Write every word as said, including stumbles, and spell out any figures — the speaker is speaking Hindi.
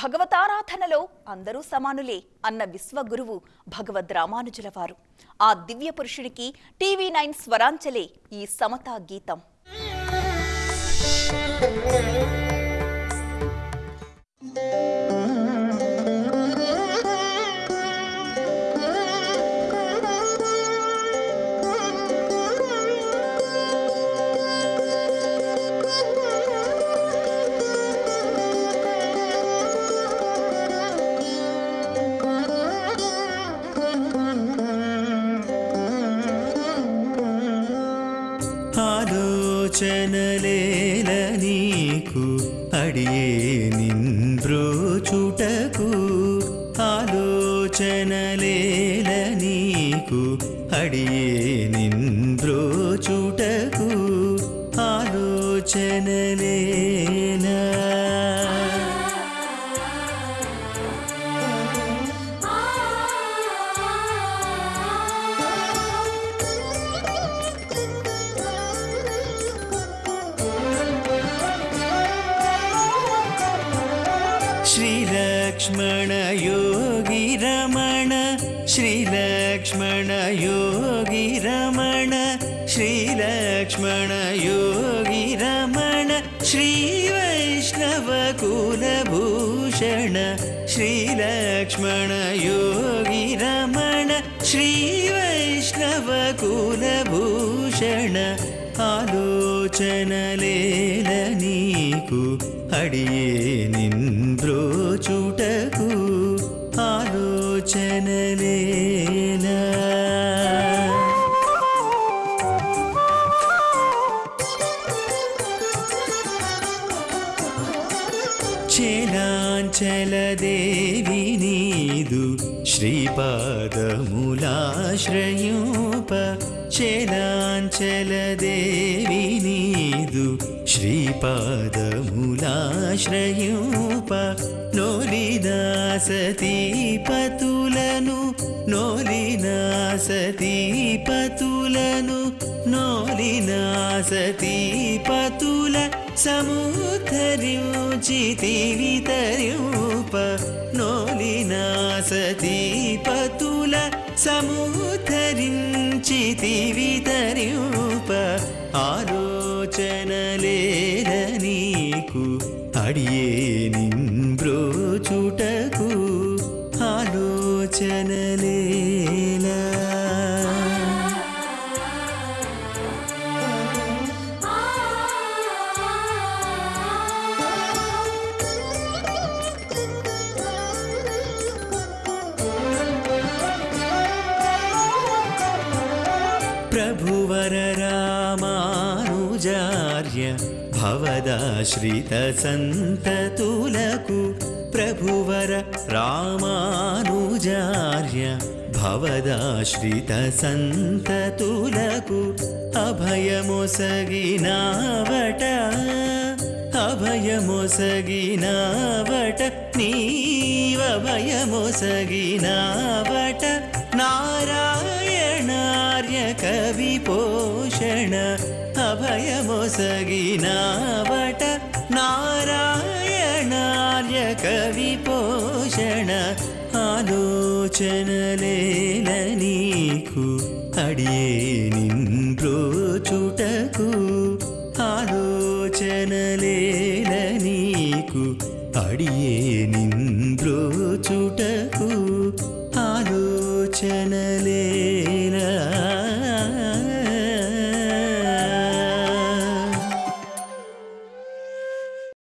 భగవతారాధనలో అందరూ సమానులే అన్న విశ్వగురువు భగవద్ రామానుజుల వారు. ఆ దివ్య పురుషుడికి టీవీ నైన్ స్వరాంచలే ఈ సమతా గీతం. ఆలోచనలేలనీకు అడియే నింద్రోచుటకు ఆలోచనలేలనీకు అడియే నింద్రోచుటకు ఆలోచనలేల श्रीलक्ष्मण योगी रमण श्रीलक्ष्मण योगी रमण श्रीलक्ष्मण योगी रमण श्रीवैष्णव कुलभूषण श्रीलक्ष्मण योगी रमण श्रीवैष्णव कुलभूषण आलोचन लेलनीकु अडिये निंद्रोचुटकु आलोचन लेला चेलांचल देवी नीदु श्रीपादमुलाश्रयूप चेलांचल देवी नीदु श्रीपादमुलाश्रयूप नोलिदासती पतुलनु नोलिदासती पतुलनु नोलिदासती पतुल समुद्धरिचितिवितरूप नोलिनासती पतुल समुद्धरिचितिवितरूप आलोचनलेलनीकु अडिये निंद्रोचुटकु आलोचनलेला प्रभुवर रामानुजार्य भवदाश्रित संततुलकु प्रभुवर रामानुजार्य भवदाश्रित संततुलकु अभयमोसगिनावट अभयमोसगिनावट नीवभयमोसगिनावट नारायणार्य कविपोषण अभयमोसगिनावट नारायणार्य कविपोषण आलोचनलेलनीकु अडिये निंद्रोचुटकु आलोचनलेलनीकु अडिये निंद्रोचुटकु आलोचनले